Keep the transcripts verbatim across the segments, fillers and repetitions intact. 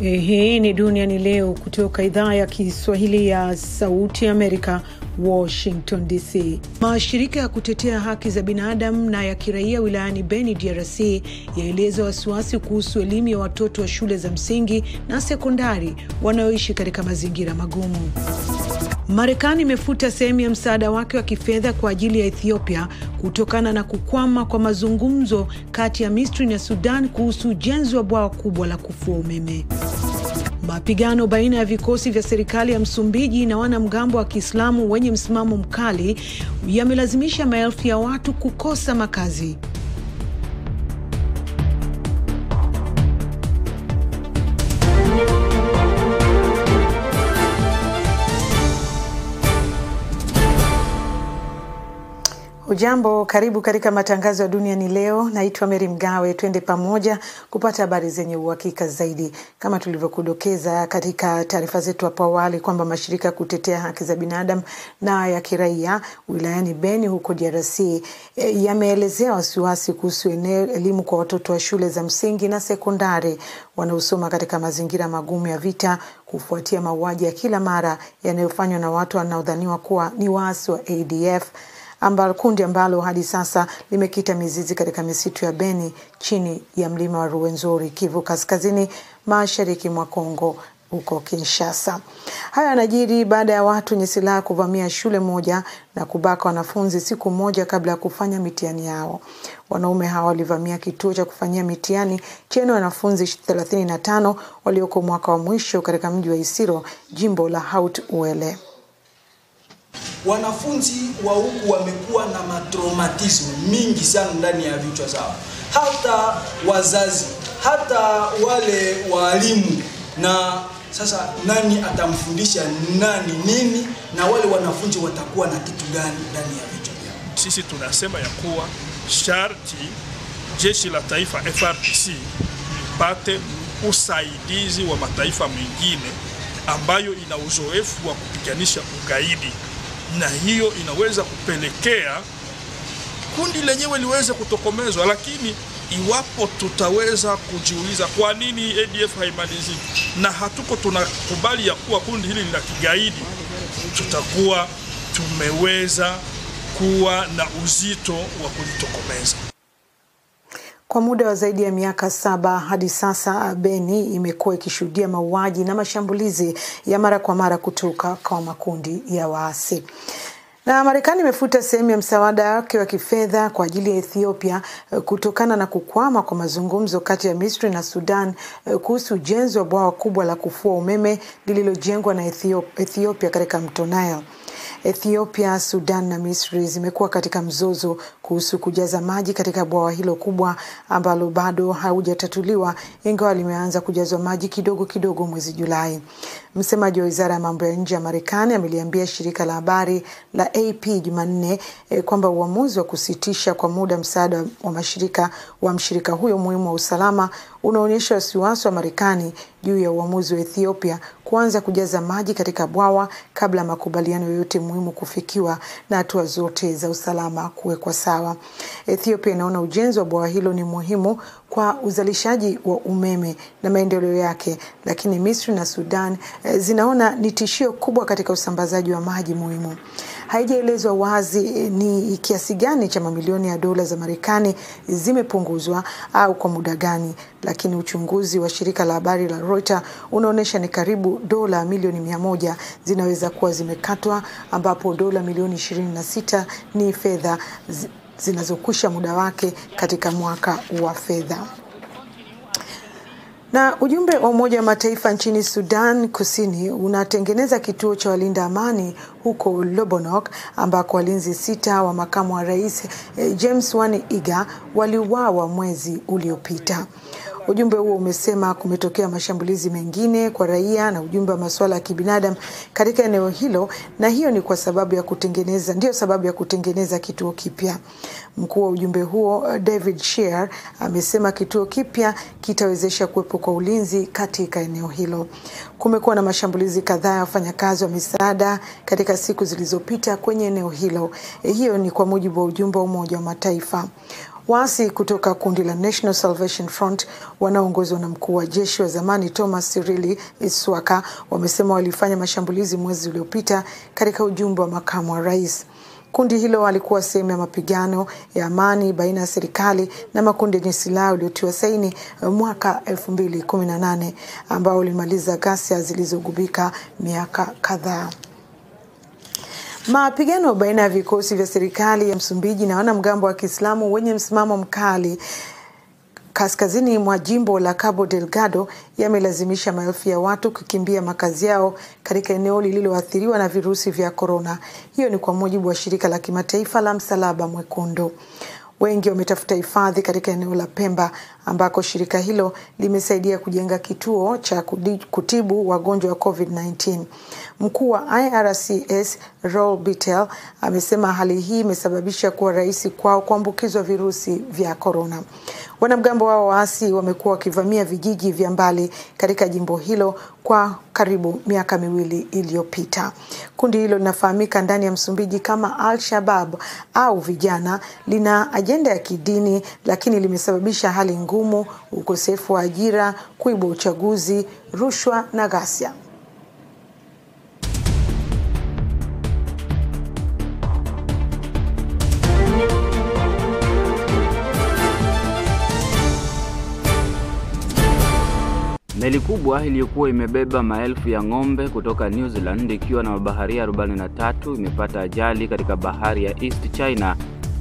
Hii ni Duniani Leo kutoka idhaa ya Kiswahili ya Sauti Amerika, Washington D C. Mashirika ya kutetea haki za binadamu na ya kiraia wilayani Beni D R C yaeleza wasiwasi kuhusu elimu ya watoto wa shule za msingi na sekondari wanaoishi katika mazingira magumu. Marekani imefuta sehemu ya msaada wake wa kifedha kwa ajili ya Ethiopia kutokana na kukwama kwa mazungumzo kati ya Misri na Sudan kuhusu ujenzi wa bwawa kubwa la kufua umeme. Mapigano baina ya vikosi vya serikali ya Msumbiji na wanamgambo wa Kiislamu wenye msimamo mkali yamelazimisha maelfu ya watu kukosa makazi. Ujambo, karibu katika matangazo ya Duniani Leo. Naitwa Meri Mgawe. Twende pamoja kupata habari zenye uhakika zaidi. Kama tulivyokudokeza katika taarifa zetu hapo awali kwamba mashirika kutetea haki za binadamu na ya kiraia wilayani Beni huko D R C e, yameelezea wasiwasi kuhusu elimu kwa watoto wa shule za msingi na sekondari wanaosoma katika mazingira magumu ya vita kufuatia mauaji ya kila mara yanayofanywa na watu wanaodhaniwa kuwa ni waasi wa A D F, ambalo kundi ambalo hadi sasa limekita mizizi katika misitu ya Beni chini ya mlima wa Ruwenzori, Kivu kaskazini mashariki mwa Kongo huko Kinshasa. Haya yanajiri baada ya watu wenye silaha kuvamia shule moja na kubaka wanafunzi siku moja kabla ya kufanya mitihani yao. Wanaume hawa walivamia kituo cha kufanyia mitihani chenye wanafunzi thelathini na tano walioko mwaka wa mwisho katika mji wa Isiro, jimbo la Haut-Uele. Wanafunzi wa huku wamekuwa na matraumatism mingi sana ndani ya vichwa zao. Hata wazazi, hata wale walimu, na sasa nani atamfundisha nani nini, na wale wanafunzi watakuwa na kitu gani ndani ya vichwa vyao. Sisi tunasema ya kuwa sharti jeshi la taifa F R C ipate usaidizi wa mataifa mengine ambayo ina uzoefu wa kupiganisha ugaidi. Na hiyo inaweza kupelekea kundi lenyewe liweze kutokomezwa. Lakini iwapo tutaweza kujiuliza kwa nini A D F haimaliziki na hatuko tunakubali ya kuwa kundi hili la kigaidi, tutakuwa tumeweza kuwa na uzito wa kulitokomeza. Kwa muda wa zaidi ya miaka saba hadi sasa, Beni imekuwa ikishuhudia mauaji na mashambulizi ya mara kwa mara kutoka kwa makundi ya waasi. Na Marekani imefuta sehemu ya msaada wake wa kifedha kwa ajili ya Ethiopia kutokana na kukwama kwa mazungumzo kati ya Misri na Sudan kuhusu ujenzi wa bwawa kubwa la kufua umeme lililojengwa na Ethiopia katika mto Nile. Ethiopia, Sudan na Misri zimekuwa katika mzozo kuhusu kujaza maji katika bwawa hilo kubwa ambalo bado haujatatuliwa, ingawa limeanza kujazwa maji kidogo kidogo mwezi Julai. Msemaji wa Wizara ya Mambo ya Nje ya Marekani ameliambia shirika la habari la A P Jumanne eh, kwamba uamuzi wa kusitisha kwa muda msaada wa mashirika wa mshirika huyo muhimu wa usalama unaonyesha wasiwasi wa Marekani juu ya uamuzi wa Ethiopia kuanza kujaza maji katika bwawa kabla makubaliano yote muhimu kufikiwa na hatua zote za usalama kuwekwa sawa. Ethiopia inaona ujenzi wa bwawa hilo ni muhimu kwa uzalishaji wa umeme na maendeleo yake, lakini Misri na Sudan zinaona ni tishio kubwa katika usambazaji wa maji muhimu. Haijaelezwa wazi ni kiasi gani cha mamilioni ya dola za Marekani zimepunguzwa au kwa muda gani, lakini uchunguzi wa shirika la habari la Reuters unaonesha ni karibu dola milioni mia moja zinaweza kuwa zimekatwa, ambapo dola milioni ishirini na sita ni fedha zinazokwisha muda wake katika mwaka wa fedha. Na ujumbe wa Umoja wa Mataifa nchini Sudan Kusini unatengeneza kituo cha walinda amani huko Lobonok, ambako walinzi sita wa makamu wa rais James Wani Iga waliuawa mwezi uliopita. Ujumbe huo umesema kumetokea mashambulizi mengine kwa raia na ujumbe wa masuala ya kibinadamu katika eneo hilo, na hiyo ni kwa sababu ya kutengeneza ndio sababu ya kutengeneza kituo kipya. Mkuu wa ujumbe huo David Shear amesema kituo kipya kitawezesha kuwepo kwa ulinzi katika eneo hilo. Kumekuwa na mashambulizi kadhaa ya wafanyakazi wa misaada katika siku zilizopita kwenye eneo hilo. Hiyo ni kwa mujibu wa ujumbe wa Umoja wa Mataifa. Waasi kutoka kundi la National Salvation Front wanaongozwa na mkuu wa jeshi wa zamani Thomas Cirillo Swaka wamesema walifanya mashambulizi mwezi uliopita katika ujumbe wa makamu wa rais. Kundi hilo walikuwa sehemu ya mapigano ya amani baina ya serikali na makundi yenye silaha yaliyotiwa saini mwaka elfu mbili kumi na nane ambao ulimaliza ghasia zilizogubika miaka kadhaa. Mapigano baina ya vikosi vya serikali ya Msumbiji na wanamgambo wa Kiislamu wenye msimamo mkali kaskazini mwa jimbo la Cabo Delgado yamelazimisha maelfu ya watu kukimbia makazi yao katika eneo lililoathiriwa na virusi vya corona. Hiyo ni kwa mujibu wa shirika la kimataifa la Msalaba Mwekundu. Wengi wametafuta hifadhi katika eneo la Pemba ambako shirika hilo limesaidia kujenga kituo cha kutibu wagonjwa wa COVID kumi na tisa. Mkuu wa I R C S Roel Bittel amesema hali hii imesababisha kuwa rahisi kwao kuambukizwa virusi vya corona. Wanamgambo wao waasi wamekuwa wakivamia vijiji vya mbali katika jimbo hilo kwa karibu miaka miwili iliyopita. Kundi hilo linafahamika ndani ya Msumbiji kama al-shabab au vijana, lina ajenda ya kidini lakini limesababisha hali ngumu, ukosefu wa ajira, kuiba uchaguzi, rushwa na ghasia. Meli kubwa iliyokuwa imebeba maelfu ya ng'ombe kutoka New Zealand ikiwa na mabaharia arobaini na tatu imepata ajali katika bahari ya East China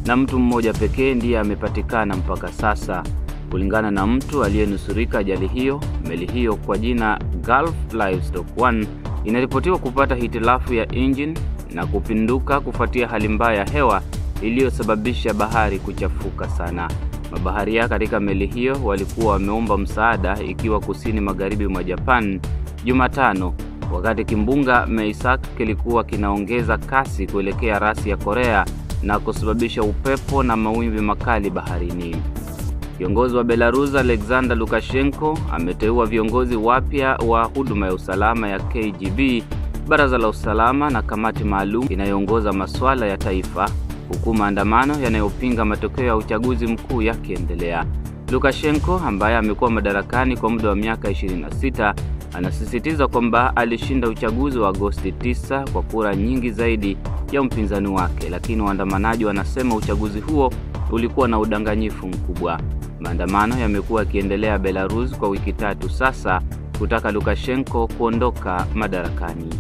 na mtu mmoja pekee ndiye amepatikana mpaka sasa. Kulingana na mtu aliyenusurika ajali hiyo, meli hiyo kwa jina Gulf Livestock one inaripotiwa kupata hitilafu ya engine na kupinduka kufuatia hali mbaya ya hewa iliyosababisha bahari kuchafuka sana. Mabaharia katika meli hiyo walikuwa wameomba msaada ikiwa kusini magharibi mwa Japan Jumatano, wakati kimbunga Meisak kilikuwa kinaongeza kasi kuelekea rasi ya Korea na kusababisha upepo na mawimbi makali baharini. Kiongozi wa Belarus Alexander Lukashenko ameteua viongozi wapya wa huduma ya usalama ya K G B, baraza la usalama na kamati maalum inayoongoza masuala ya taifa, huku maandamano yanayopinga matokeo ya uchaguzi mkuu yakiendelea. Lukashenko ambaye amekuwa madarakani kwa muda wa miaka ishirini na sita anasisitiza kwamba alishinda uchaguzi wa Agosti tisa kwa kura nyingi zaidi ya mpinzani wake, lakini waandamanaji wanasema uchaguzi huo ulikuwa na udanganyifu mkubwa. Maandamano yamekuwa yakiendelea Belarus kwa wiki tatu sasa kutaka Lukashenko kuondoka madarakani.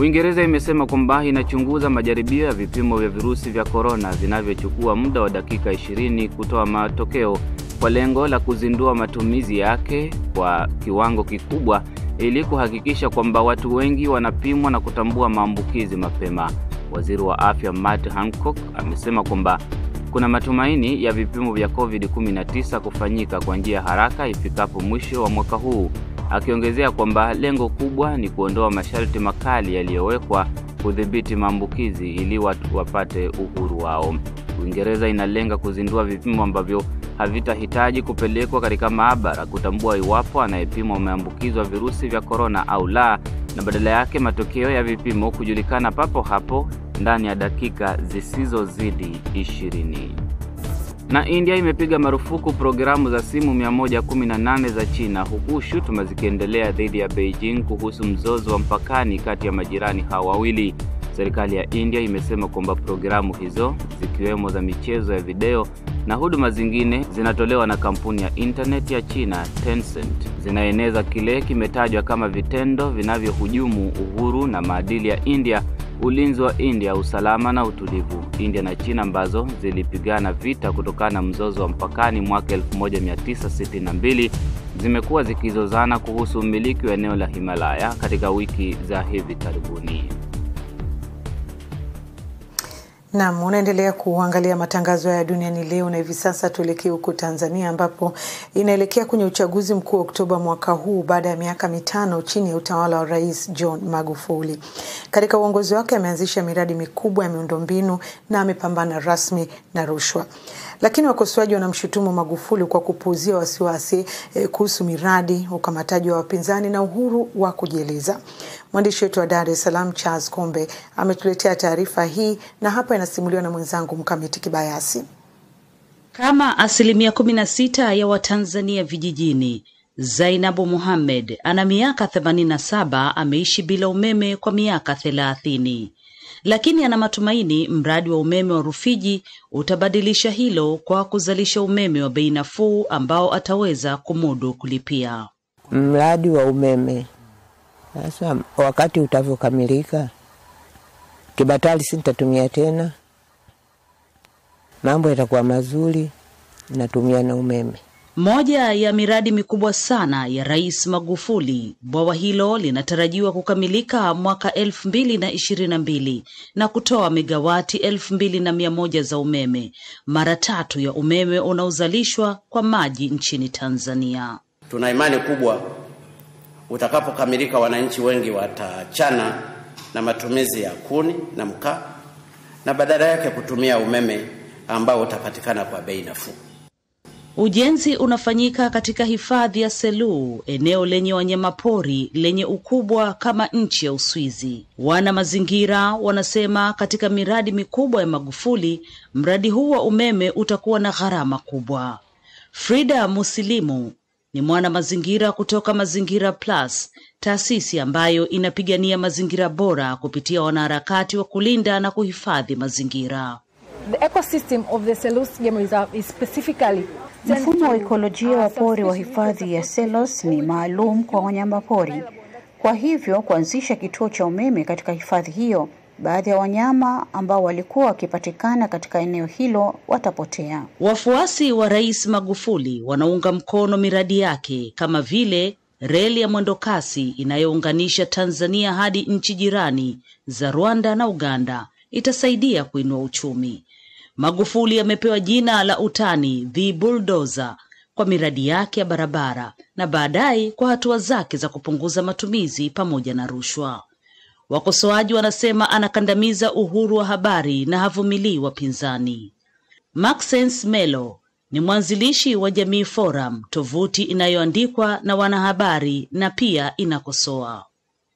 Uingereza imesema kwamba inachunguza majaribio ya vipimo vya virusi vya corona vinavyochukua muda wa dakika ishirini kutoa matokeo kwa lengo la kuzindua matumizi yake kwa kiwango kikubwa ili kuhakikisha kwamba watu wengi wanapimwa na kutambua maambukizi mapema. Waziri wa Afya Matt Hancock amesema kwamba kuna matumaini ya vipimo vya COVID kumi na tisa kufanyika kwa njia haraka ifikapo mwisho wa mwaka huu, akiongezea kwamba lengo kubwa ni kuondoa masharti makali yaliyowekwa kudhibiti maambukizi ili watu wapate uhuru wao. Uingereza inalenga kuzindua vipimo ambavyo havitahitaji kupelekwa katika maabara kutambua iwapo anayepimwa ameambukizwa virusi vya corona au la, na badala yake matokeo ya vipimo kujulikana papo hapo ndani ya dakika zisizozidi ishirini. Na India imepiga marufuku programu za simu mia moja kumi na nane za China, huku shutuma zikiendelea dhidi ya Beijing kuhusu mzozo wa mpakani kati ya majirani hawa wawili. Serikali ya India imesema kwamba programu hizo zikiwemo za michezo ya video na huduma zingine zinatolewa na kampuni ya internet ya China Tencent zinaeneza kile kimetajwa kama vitendo vinavyohujumu uhuru na maadili ya India, ulinzi wa India, usalama na utulivu. India na China ambazo zilipigana vita kutokana na mzozo wa mpakani mwaka elfu moja mia tisa sitini na mbili zimekuwa zikizozana kuhusu umiliki wa eneo la Himalaya katika wiki za hivi karibuni. Na munaendelea kuangalia matangazo ya Duniani Leo, na hivi sasa tuelekee huko Tanzania ambapo inaelekea kwenye uchaguzi mkuu Oktoba mwaka huu baada ya miaka mitano chini ya utawala wa Rais John Magufuli. Katika uongozi wake ameanzisha miradi mikubwa ya miundombinu na amepambana rasmi na rushwa. Lakini wakosoaji wanamshutumu Magufuli kwa kupuuzia wasiwasi eh, kuhusu miradi, ukamataji wa wapinzani na uhuru wa kujieleza. Mwandishi wetu wa Dar es Salaam Charles Kombe ametuletea taarifa hii na hapa inasimuliwa na mwenzangu Mkamiti Kibayasi. Kama asilimia kumi na sita ya Watanzania vijijini, Zainabu Mohamed ana miaka themanini na saba ameishi bila umeme kwa miaka thelathini. Lakini ana matumaini mradi wa umeme wa Rufiji utabadilisha hilo kwa kuzalisha umeme wa bei nafuu ambao ataweza kumudu kulipia. Mradi wa umeme sasa wakati utavyokamilika, kibatali sitatumia tena. Mambo yatakuwa mazuri, natumia na umeme. Moja ya miradi mikubwa sana ya Rais Magufuli, bwawa hilo linatarajiwa kukamilika mwaka elfu mbili na ishirini na mbili na kutoa megawati elfu mbili na mia moja za umeme, mara tatu ya umeme unaozalishwa kwa maji nchini Tanzania. Tuna imani kubwa utakapokamilika wananchi wengi watachana na matumizi ya kuni na mkaa na badala yake kutumia umeme ambao utapatikana kwa bei nafuu. Ujenzi unafanyika katika hifadhi ya Selous, eneo lenye wanyamapori lenye ukubwa kama nchi ya Uswizi. Wana mazingira wanasema katika miradi mikubwa ya Magufuli, mradi huu wa umeme utakuwa na gharama kubwa. Frida Muslimu ni mwana mazingira kutoka Mazingira Plus, taasisi ambayo inapigania mazingira bora kupitia wanaharakati wa kulinda na kuhifadhi mazingira. The ecosystem of the Selous Game Reserve is specifically mfumo wa ekolojia wa pori wa hifadhi ya Selous ni maalum kwa wanyama pori. Kwa hivyo kuanzisha kituo cha umeme katika hifadhi hiyo, baadhi ya wanyama ambao walikuwa wakipatikana katika eneo hilo watapotea. Wafuasi wa Rais Magufuli wanaunga mkono miradi yake kama vile reli ya mwendokasi inayounganisha Tanzania hadi nchi jirani za Rwanda na Uganda, itasaidia kuinua uchumi. Magufuli amepewa jina la utani The Bulldozer kwa miradi yake ya barabara na baadaye kwa hatua zake za kupunguza matumizi pamoja na rushwa. Wakosoaji wanasema anakandamiza uhuru wa habari na havumilii wapinzani. Maxence Melo ni mwanzilishi wa Jamii Forum, tovuti inayoandikwa na wanahabari na pia inakosoa.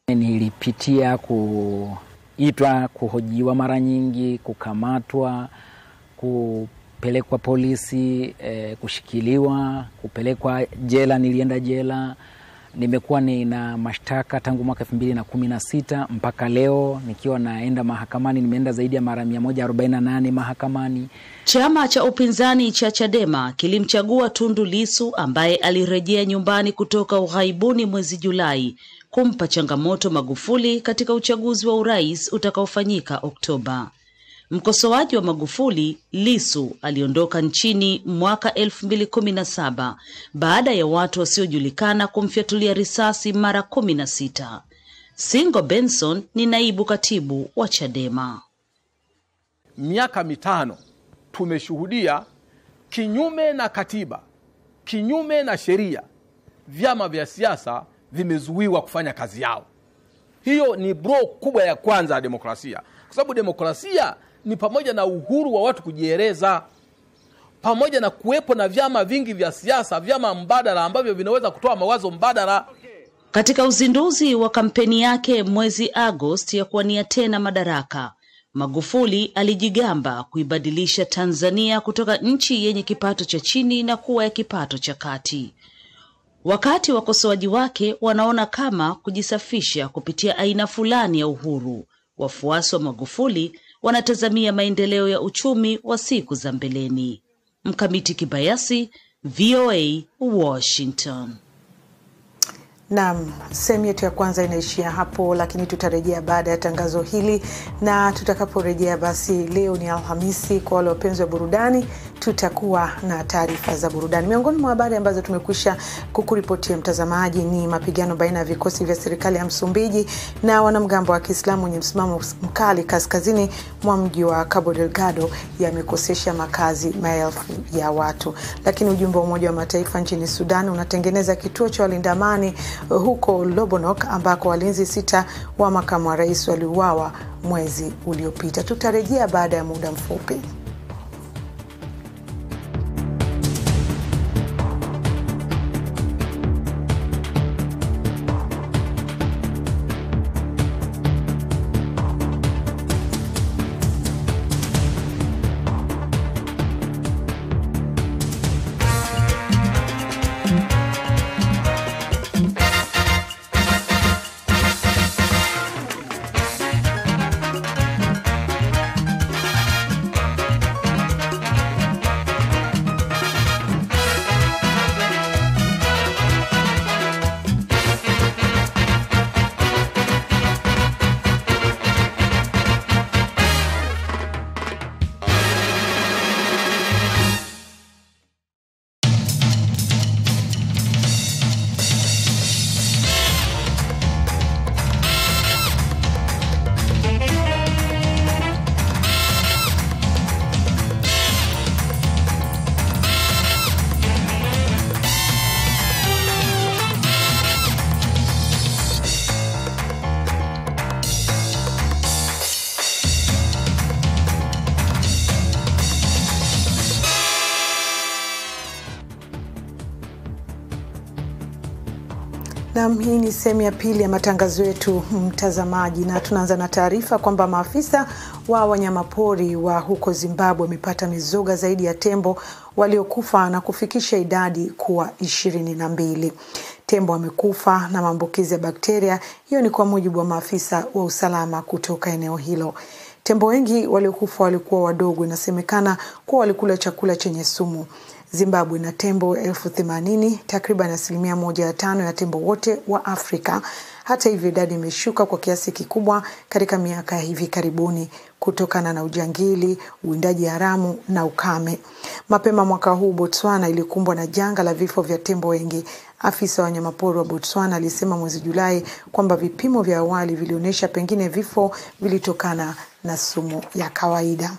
Nilipitia kuitwa, kuhojiwa mara nyingi, kukamatwa, kupelekwa polisi, eh, kushikiliwa, kupelekwa jela. Nilienda jela. Nimekuwa nina mashtaka tangu mwaka elfu mbili na kumi na sita mpaka leo nikiwa naenda mahakamani. Nimeenda zaidi ya mara mia moja arobaini na nane mahakamani. Chama cha upinzani cha Chadema kilimchagua Tundu Lisu ambaye alirejea nyumbani kutoka ughaibuni mwezi Julai kumpa changamoto Magufuli katika uchaguzi wa urais utakaofanyika Oktoba. Mkosoaji wa Magufuli, Lisu aliondoka nchini mwaka elfu mbili na kumi na saba baada ya watu wasiojulikana kumfyatulia risasi mara kumi na sita. Singo Benson ni naibu katibu wa Chadema. Miaka mitano tumeshuhudia kinyume na katiba, kinyume na sheria, vyama vya siasa vimezuiwa kufanya kazi yao. Hiyo ni bro kubwa ya kwanza ya demokrasia. Kwa sababu demokrasia ni pamoja na uhuru wa watu kujieleza, pamoja na kuwepo na vyama vingi vya siasa, vyama mbadala ambavyo vinaweza kutoa mawazo mbadala. Katika uzinduzi wa kampeni yake mwezi Agosti ya kuwania tena madaraka, Magufuli alijigamba kuibadilisha Tanzania kutoka nchi yenye kipato cha chini na kuwa ya kipato cha kati. Wakati wakosoaji wake wanaona kama kujisafisha kupitia aina fulani ya uhuru, wafuasi wa Magufuli wanatazamia maendeleo ya uchumi wa siku za mbeleni. Mkamiti Kibayasi, V O A, Washington. Naam, sehemu yetu ya kwanza inaishia hapo, lakini tutarejea baada ya tangazo hili, na tutakaporejea basi leo ni Alhamisi, kwa wale wapenzi wa burudani tutakuwa na taarifa za burudani. Miongoni mwa habari ambazo tumekwisha kukuripotia mtazamaji ni mapigano baina ya vikosi vya serikali ya Msumbiji na wanamgambo wa Kiislamu wenye msimamo mkali kaskazini mwa mji wa Cabo Delgado yamekosesha makazi maelfu ya watu. Lakini ujumbe wa Umoja wa Mataifa nchini Sudan unatengeneza kituo cha walinda amani huko Lobonok ambako walinzi sita wa makamu wa rais waliuawa mwezi uliopita. Tutarejea baada ya muda mfupi. Na hii ni sehemu ya pili ya matangazo yetu mtazamaji, na tunaanza na taarifa kwamba maafisa wa wanyamapori wa huko Zimbabwe wamepata mizoga zaidi ya tembo waliokufa na kufikisha idadi kuwa ishirini na mbili. Tembo wamekufa na maambukizi ya bakteria. Hiyo ni kwa mujibu wa maafisa wa usalama kutoka eneo hilo. Tembo wengi waliokufa walikuwa wadogo, inasemekana kuwa walikula chakula chenye sumu. Zimbabwe na tembo elfu themanini, takriban asilimia moja ya tano ya tembo wote wa Afrika. Hata hivyo, idadi imeshuka kwa kiasi kikubwa katika miaka hivi karibuni kutokana na ujangili, uwindaji haramu na ukame. Mapema mwaka huu Botswana ilikumbwa na janga la vifo vya tembo wengi. Afisa wa wanyamapori wa Botswana alisema mwezi Julai kwamba vipimo vya awali vilionyesha pengine vifo vilitokana na sumu ya kawaida.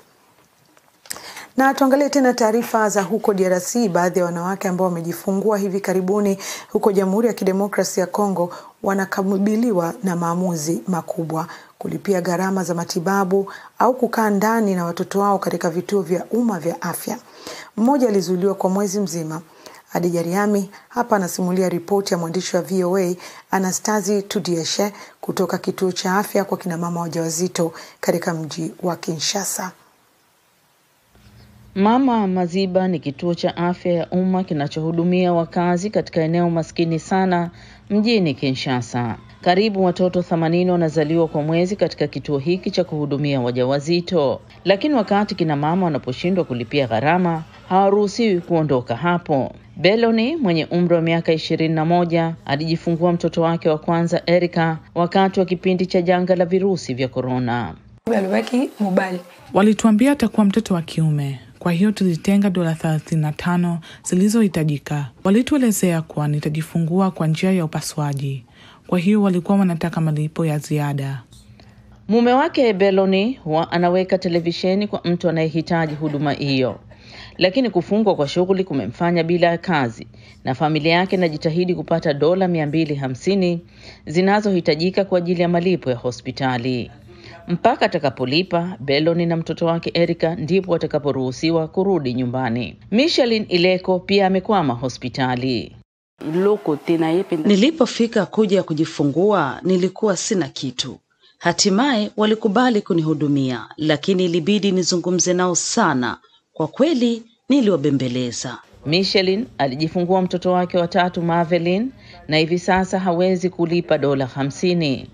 Na tuangalie tena taarifa za huko D R C. Baadhi ya wanawake ambao wamejifungua hivi karibuni huko Jamhuri ya Kidemokrasia ya Kongo wanakabiliwa na maamuzi makubwa: kulipia gharama za matibabu au kukaa ndani na watoto wao katika vituo vya umma vya afya. Mmoja alizuiliwa kwa mwezi mzima. Hadija Rihami hapa anasimulia ripoti ya mwandishi wa V O A Anastazi Tudieshe kutoka kituo cha afya kwa kina mama wajawazito katika mji wa Kinshasa. Mama Maziba ni kituo cha afya ya umma kinachohudumia wakazi katika eneo maskini sana mjini Kinshasa. Karibu watoto themanini wanazaliwa kwa mwezi katika kituo hiki cha kuhudumia wajawazito. Lakini wakati kina mama wanaposhindwa kulipia gharama, hawaruhusiwi kuondoka hapo. Beloni mwenye umri wa miaka ishirini na moja alijifungua mtoto wake wa kwanza Erika wakati wa kipindi cha janga la virusi vya corona. Walituambia atakuwa mtoto wa kiume. Kwa hiyo tulitenga dola thelathini na tano zilizohitajika. Walituelezea kuwa nitajifungua kwa njia ya upasuaji. Kwa hiyo walikuwa wanataka malipo ya ziada. Mume wake Beloni huwa anaweka televisheni kwa mtu anayehitaji huduma hiyo. Lakini kufungwa kwa shughuli kumemfanya bila kazi, na familia yake inajitahidi kupata dola mia mbili hamsini zinazohitajika kwa ajili ya malipo ya hospitali. Mpaka atakapolipa, Beloni na mtoto wake Erika ndipo atakaporuhusiwa kurudi nyumbani. Micheline Ileko pia amekwama hospitali. Nilipofika kuja kujifungua, nilikuwa sina kitu. Hatimaye walikubali kunihudumia, lakini ilibidi nizungumze nao sana. Kwa kweli niliwabembeleza. Micheline alijifungua mtoto wake wa tatu Marvelin, na hivi sasa hawezi kulipa dola hamsini.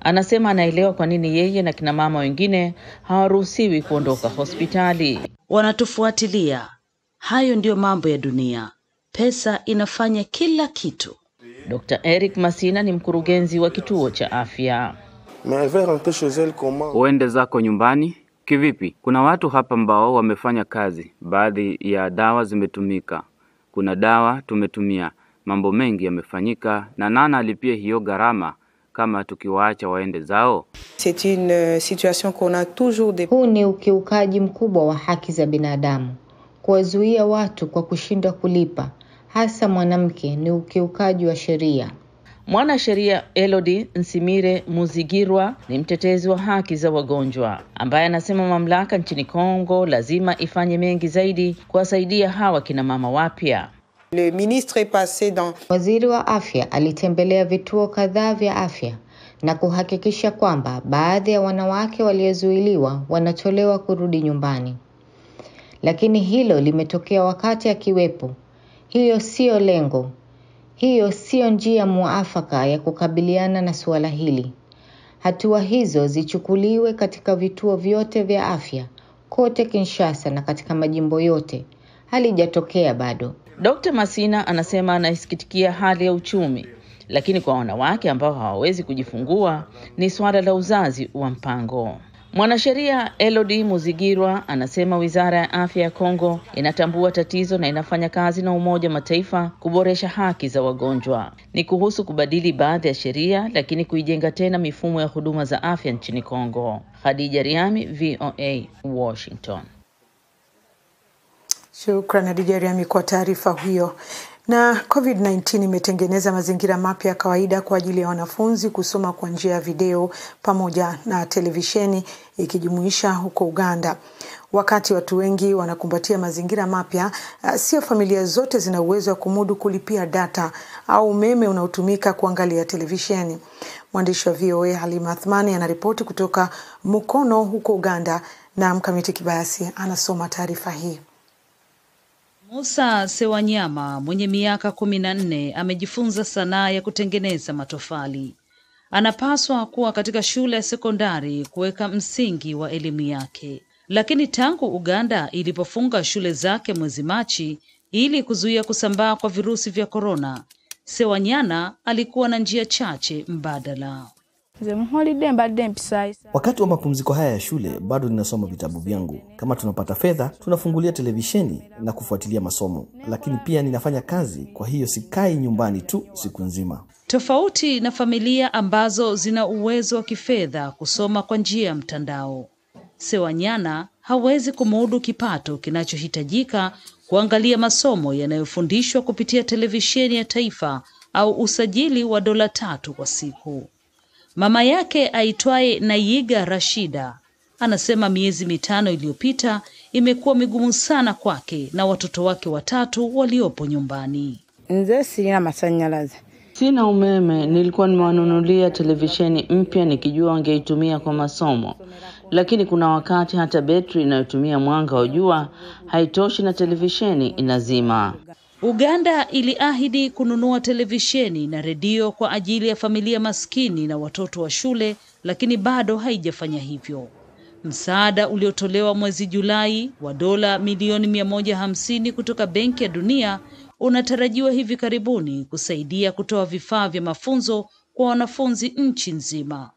Anasema anaelewa kwa nini yeye na kina mama wengine hawaruhusiwi kuondoka hospitali. Wanatufuatilia. Hayo ndio mambo ya dunia. Pesa inafanya kila kitu. Daktari Eric Masina ni mkurugenzi wa kituo cha afya. Uende zako nyumbani kivipi? Kuna watu hapa ambao wamefanya kazi. Baadhi ya dawa zimetumika. Kuna dawa tumetumia. Mambo mengi yamefanyika, na nana alipie hiyo gharama kama tukiwaacha waende zao. C'est une situation qu'on a toujours des. Huu ni ukiukaji mkubwa wa haki za binadamu. Kuwazuia watu kwa kushindwa kulipa, hasa mwanamke, ni ukiukaji wa sheria. Mwanasheria Elodie Nsimire Muzigirwa ni mtetezi wa haki za wagonjwa, ambaye anasema mamlaka nchini Kongo lazima ifanye mengi zaidi kuwasaidia hawa kina mama wapya. Le ministre est passé dans. Waziri wa afya alitembelea vituo kadhaa vya afya na kuhakikisha kwamba baadhi ya wanawake waliozuiliwa wanatolewa kurudi nyumbani. Lakini hilo limetokea wakati akiwepo. Hiyo sio lengo. Hiyo sio njia muafaka ya kukabiliana na suala hili. Hatua hizo zichukuliwe katika vituo vyote vya afya kote Kinshasa na katika majimbo yote. Halijatokea bado. Daktari Masina anasema anasikitikia hali ya uchumi, lakini kwa wanawake ambao hawawezi kujifungua ni swala la uzazi wa mpango. Mwanasheria Elodie Muzigirwa anasema Wizara ya Afya ya Kongo inatambua tatizo na inafanya kazi na Umoja Mataifa kuboresha haki za wagonjwa. Ni kuhusu kubadili baadhi ya sheria, lakini kuijenga tena mifumo ya huduma za afya nchini Kongo. Hadija Rihami, V O A, Washington. Shukrani Hadija Rihami kwa taarifa hiyo. Na COVID kumi na tisa imetengeneza mazingira mapya ya kawaida kwa ajili ya wanafunzi kusoma kwa njia ya video pamoja na televisheni, ikijumuisha huko Uganda. Wakati watu wengi wanakumbatia mazingira mapya, sio familia zote zina uwezo wa kumudu kulipia data au umeme unaotumika kuangalia televisheni. Mwandishi wa V O A Halima Athmani anaripoti kutoka Mukono huko Uganda, na Mkamiti Kibayasi anasoma taarifa hii. Musa Sewanyama mwenye miaka kumi na nne amejifunza sanaa ya kutengeneza matofali. Anapaswa kuwa katika shule ya sekondari kuweka msingi wa elimu yake. Lakini tangu Uganda ilipofunga shule zake mwezi Machi ili kuzuia kusambaa kwa virusi vya corona, Sewanyana alikuwa na njia chache mbadala. Wakati wa mapumziko haya ya shule bado ninasoma vitabu vyangu. Kama tunapata fedha, tunafungulia televisheni na kufuatilia masomo. Lakini pia ninafanya kazi, kwa hiyo sikai nyumbani tu siku nzima. Tofauti na familia ambazo zina uwezo wa kifedha kusoma kwa njia ya mtandao, Sewanyana hawezi kumudu kipato kinachohitajika kuangalia masomo yanayofundishwa kupitia televisheni ya taifa au usajili wa dola tatu kwa siku. Mama yake aitwaye Naiga Rashida anasema miezi mitano iliyopita imekuwa migumu sana kwake na watoto wake watatu waliopo nyumbani. Nze sina masanyalaza, sina umeme. Nilikuwa nimewanunulia televisheni mpya nikijua wangeitumia kwa masomo, lakini kuna wakati hata betri inayotumia mwanga wa jua haitoshi na televisheni inazima. Uganda iliahidi kununua televisheni na redio kwa ajili ya familia maskini na watoto wa shule, lakini bado haijafanya hivyo. Msaada uliotolewa mwezi Julai wa dola milioni mia moja hamsini kutoka Benki ya Dunia unatarajiwa hivi karibuni kusaidia kutoa vifaa vya mafunzo kwa wanafunzi nchi nzima.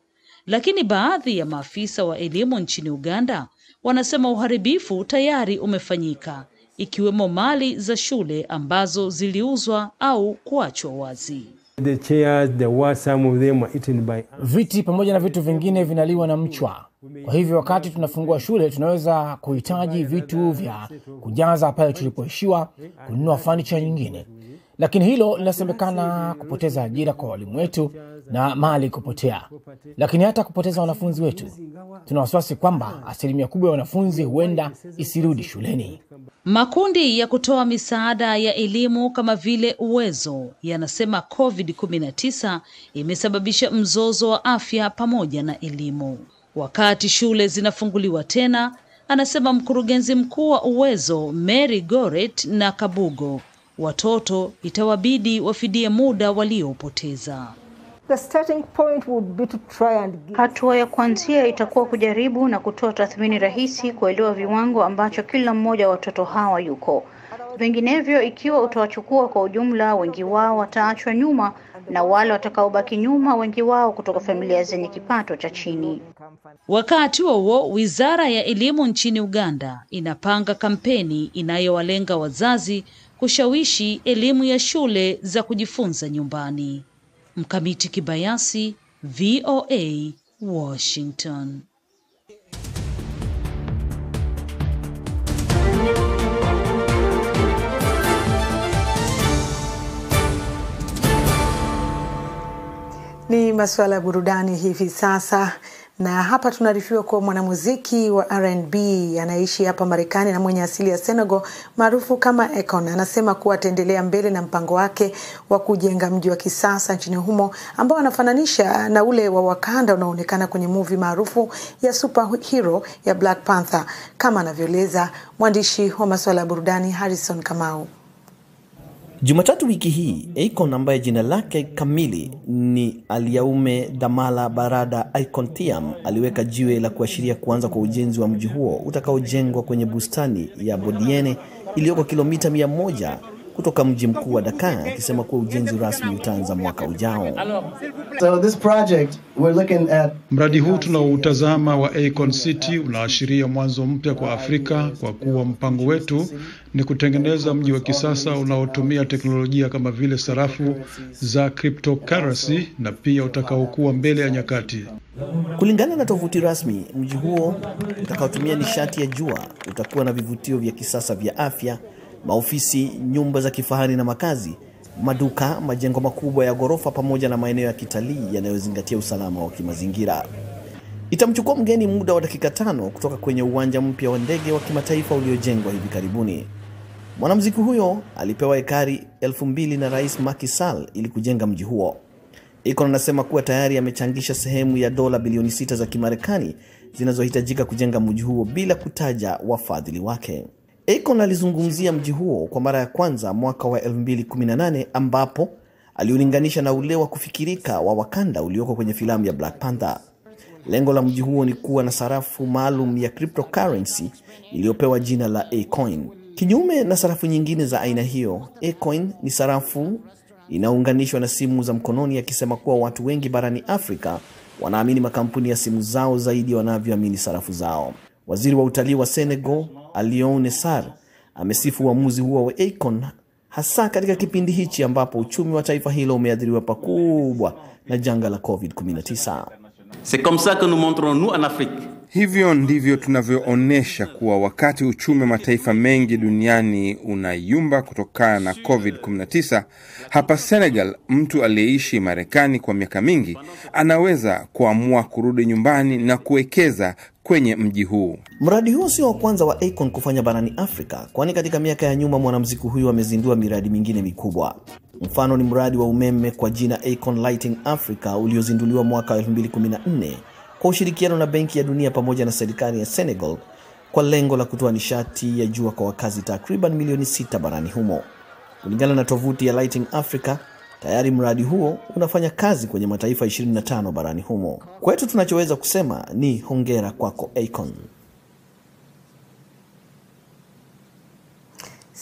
Lakini baadhi ya maafisa wa elimu nchini Uganda wanasema uharibifu tayari umefanyika, ikiwemo mali za shule ambazo ziliuzwa au kuachwa wazi. The chairs, there were some of them were eaten by... Viti pamoja na vitu vingine vinaliwa na mchwa. Kwa hivyo wakati tunafungua shule tunaweza kuhitaji vitu vya kujaza pale tulipoishiwa, kununua furniture nyingine. Lakini hilo linasemekana kupoteza ajira kwa walimu wetu na mali kupotea. Lakini hata kupoteza wanafunzi wetu. Tuna wasiwasi kwamba asilimia kubwa ya wanafunzi huenda isirudi shuleni. Makundi ya kutoa misaada ya elimu kama vile Uwezo yanasema COVID kumi na tisa imesababisha mzozo wa afya pamoja na elimu. Wakati shule zinafunguliwa tena, anasema mkurugenzi mkuu wa Uwezo Meri Mgawe na Kabugo, watoto itawabidi wafidie muda waliopoteza. Hatua ya kuanzia itakuwa kujaribu na kutoa tathmini rahisi kuelewa viwango ambacho kila mmoja watoto hawa yuko. Vinginevyo ikiwa utawachukua kwa ujumla, wengi wao wataachwa nyuma, na wale watakaobaki nyuma wengi wao kutoka familia zenye kipato cha chini. Wakati huo, Wizara ya Elimu nchini Uganda inapanga kampeni inayowalenga wazazi kushawishi elimu ya shule za kujifunza nyumbani. Mkamiti Kibayasi, V O A, Washington. Ni masuala ya burudani hivi sasa, na hapa tunarifiwa kwa mwanamuziki wa R and B anaishi hapa Marekani na mwenye asili ya Senegal maarufu kama Akon. Anasema kuwa ataendelea mbele na mpango wake wa kujenga mji wa kisasa nchini humo ambao anafananisha na ule wa Wakanda unaoonekana kwenye movie maarufu ya superhero ya Black Panther, kama anavyoeleza mwandishi wa masuala ya burudani Harrison Kamau. Jumatatu wiki hii, Akon ambaye jina lake kamili ni Aliaume Damala Barada Akon Thiam aliweka jiwe la kuashiria kuanza kwa ujenzi wa mji huo utakaojengwa kwenye bustani ya Bodiene iliyoko kilomita mia moja kutoka mji mkuu wa Dakar, akisema kuwa ujenzi rasmi utaanza mwaka ujao. So this project we're looking at, mradi huu tunaoutazama wa Akon City unaashiria mwanzo mpya kwa Afrika, kwa kuwa mpango wetu ni kutengeneza mji wa kisasa unaotumia teknolojia kama vile sarafu za cryptocurrency na pia utakaokuwa mbele ya nyakati. Kulingana na tovuti rasmi, mji huo utakaotumia nishati ya jua utakuwa na vivutio vya kisasa vya afya, maofisi, nyumba za kifahari na makazi, maduka, majengo makubwa ya gorofa pamoja na maeneo ya kitalii yanayozingatia usalama wa kimazingira. Itamchukua mgeni muda wa dakika tano kutoka kwenye uwanja mpya wa ndege wa kimataifa uliojengwa hivi karibuni. Mwanamuziki huyo alipewa ekari elfu mbili na Rais Macky Sall ili kujenga mji huo. Ikon anasema kuwa tayari amechangisha sehemu ya dola bilioni sita za Kimarekani zinazohitajika kujenga mji huo bila kutaja wafadhili wake. Akon alizungumzia mji huo kwa mara ya kwanza mwaka wa elfu mbili kumi na nane ambapo aliulinganisha na ule wa kufikirika wa Wakanda ulioko kwenye filamu ya Black Panther. Lengo la mji huo ni kuwa na sarafu maalum ya cryptocurrency iliyopewa jina la Akoin. Kinyume na sarafu nyingine za aina hiyo, Akoin ni sarafu inaunganishwa na simu za mkononi, yakisema kuwa watu wengi barani Afrika wanaamini makampuni ya simu zao zaidi wanavyoamini sarafu zao. Waziri wa utalii wa Senegal, Alione Sar, amesifu uamuzi huo wa Akon hasa katika kipindi hichi ambapo uchumi wa taifa hilo umeathiriwa pakubwa na janga la COVID kumi na tisa. C'est comme ça que nous montrons nous en Afrique. Hivyo ndivyo tunavyoonesha kuwa wakati uchumi wa mataifa mengi duniani unayumba kutokana na COVID kumi na tisa, hapa Senegal mtu aliyeishi Marekani kwa miaka mingi anaweza kuamua kurudi nyumbani na kuwekeza kwenye mji huu. Mradi huu sio wa kwanza wa Akon kufanya barani Afrika, kwani katika miaka ya nyuma mwanamuziki huyu amezindua miradi mingine mikubwa. Mfano ni mradi wa umeme kwa jina Akon Lighting Africa uliozinduliwa mwaka elfu mbili kumi na nne. Kwa ushirikiano na Benki ya Dunia pamoja na serikali ya Senegal kwa lengo la kutoa nishati ya jua kwa wakazi takriban milioni sita barani humo. Kulingana na tovuti ya Lighting Africa, tayari mradi huo unafanya kazi kwenye mataifa ishirini na tano barani humo. Kwetu tunachoweza kusema ni hongera kwako Akon.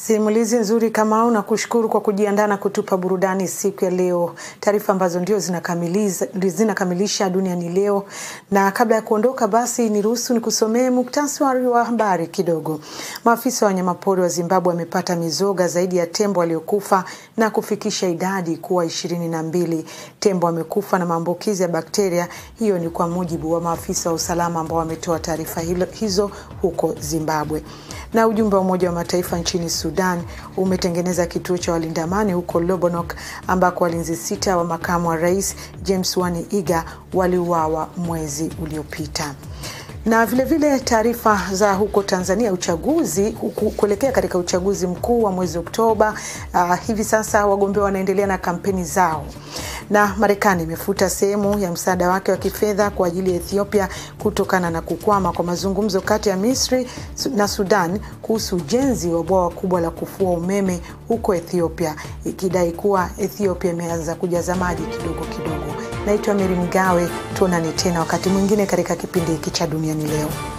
Simulizi nzuri kama una kushukuru kwa kujiandaa na kutupa burudani siku ya leo. Taarifa ambazo ndio zinakamilisha zinakamilisha Duniani Leo, na kabla ya kuondoka basi niruhusu nikusomee muktasari wa habari kidogo. Maafisa wa wanyamapori wa Zimbabwe wamepata mizoga zaidi ya tembo waliokufa na kufikisha idadi kuwa ishirini na mbili. Tembo wamekufa na maambukizi ya bakteria. Hiyo ni kwa mujibu wa maafisa wa usalama ambao wametoa taarifa hizo huko Zimbabwe. Na ujumbe wa Umoja wa Mataifa nchini Sudan umetengeneza kituo cha walinda amani huko Lobonok ambako walinzi sita wa makamu wa rais James Wani Iga waliuawa mwezi uliopita. Na vile vile taarifa za huko Tanzania, uchaguzi kuelekea katika uchaguzi mkuu wa mwezi Oktoba, uh, hivi sasa wagombea wanaendelea na kampeni zao. Na Marekani imefuta sehemu ya msaada wake wa kifedha kwa ajili ya Ethiopia kutokana na kukwama kwa mazungumzo kati ya Misri na Sudan kuhusu ujenzi wa bwawa kubwa la kufua umeme huko Ethiopia, ikidai kuwa Ethiopia imeanza kujaza maji kidogo kidogo. Naitwa Meri Mgawe, tuonane tena wakati mwingine katika kipindi hiki cha Duniani Leo.